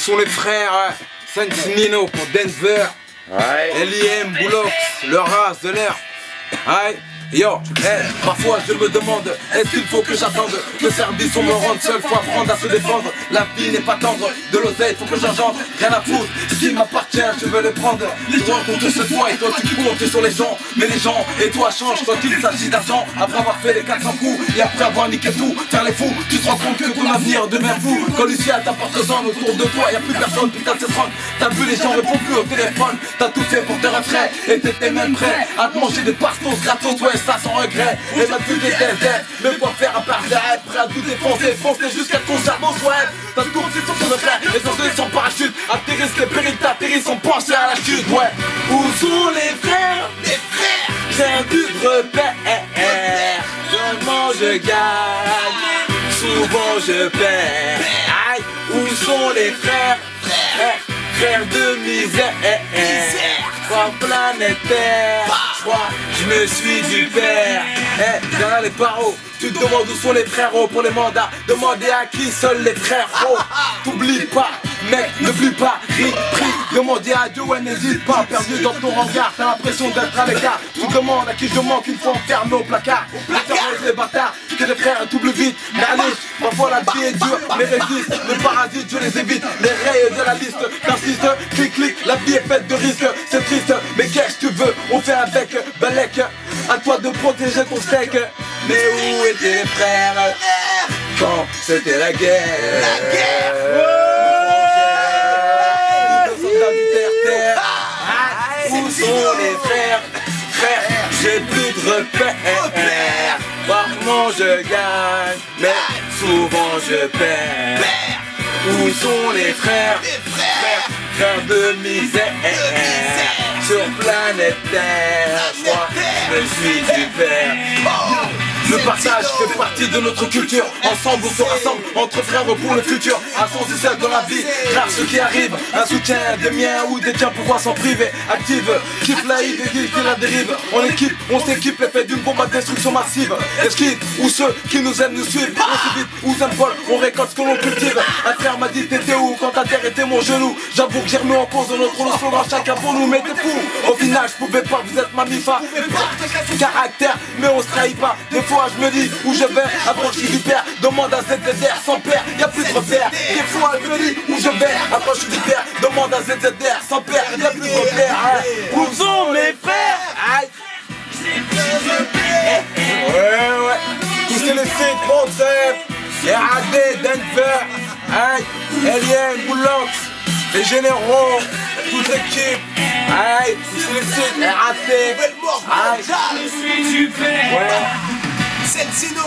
sont les frères Cens Nino pour Denver, L.I.M, Boulox, le ras de l'air. Yo, parfois je me demande, est-ce qu'il faut que j'attende le service, on me rende seul, faut apprendre à se défendre. La vie n'est pas tendre, de l'oseille, faut que j'engendre. Rien à foutre, ce qui m'appartient, je veux le prendre. Les gens comptent ce point et toi tu comptes sur les gens. Mais les gens et toi changent quand il s'agit d'argent. Après avoir fait les 400 coups et après avoir niqué tout, faire les fous, tu te rends compte que ton avenir devient fou. Quand Lucien t'apporte-en autour de toi, y'a plus personne, putain c'est franc. T'as vu les gens répondent plus au téléphone, t'as tout fait pour te retrait et t'étais même prêt à te manger des pastos gratos, ouais. Ça sans regret, et ma plus des dettes, mais quoi faire à part la haine, prêt à tout défoncer, foncer jusqu'à ton cerveau soit. T'as tout compris sur ton regret, les enjeux sans parachute, atterrissent les périls, t'atterrissent sans penser à la chute, ouais. Où sont les frères, j'ai un but de repère, seulement je gagne, souvent je perds. Aïe, où sont les frères, frères de misère, trois planétaires, je me suis du père. Derrière les barreaux, tu te demandes où sont les frérots pour les mandats. Demandez à qui seuls les frérots. T'oublie pas, mec, ne plie pas, ris, prie. Demandez à Dieu, ouais, n'hésite pas. Perdu dans ton regard, t'as l'impression d'être à l'écart. Tu demandes à qui je manque une fois enfermé au placard. Les bâtards, que les frères doublent vite. Merlis, parfois la vie est dure, mais résiste. Les parasites, je les évite. Les rayes de la liste, t'insiste, clic, clic. La vie est faite de risques, c'est triste. Mais qu'est-ce que tu veux, on fait avec Balek. À toi de protéger ton steak. Mais où étaient les frères quand c'était la guerre? La guerre, ouais. Ils sont terre. Où sont les frères? Frères, j'ai plus de repères. Rarement je gagne, mais souvent je perds. Où sont les frères? Frères de misère. Sur planète Terre, moi je suis du père. Le partage fait partie de notre culture. Ensemble on se rassemble, entre frères pour le futur. Un sens et celle dans la vie, rare ce qui arrive. Un soutien des miens ou des tiens, pouvoir s'en priver. Active, kiffe la idée qui la dérive. On équipe, on s'équipe, l'effet d'une bombe à destruction massive. Esquive, ou ceux qui nous aiment nous suivent. On s'évite, ou ça vole, on récolte ce que l'on cultive. Un frère m'a dit t'étais où quand ta terre était mon genou. J'avoue que j'ai remis en cause notre notion dans chacun pour nous, mais t'es fou. Au final je pouvais pas, vous êtes ma mifa. Caractère, mais on se trahit pas. Des fois je me dis où je vais, approche du père, demande à ZZR, sans père, y'a plus de repères. Des fois je me dis où je vais, approche du père, demande à ZZR, sans père, y'a plus de repères. Où sont mes frères? Aïe, j'ai plus de repères. Ouais, touchez les sites, concept, R.A.D, Denver, aïe, L.I.M, Boulox, les généraux, toute l'équipe, aïe, touchez les sites, R.A.D, aïe, je suis super. Cens Nino.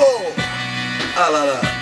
Ah là là.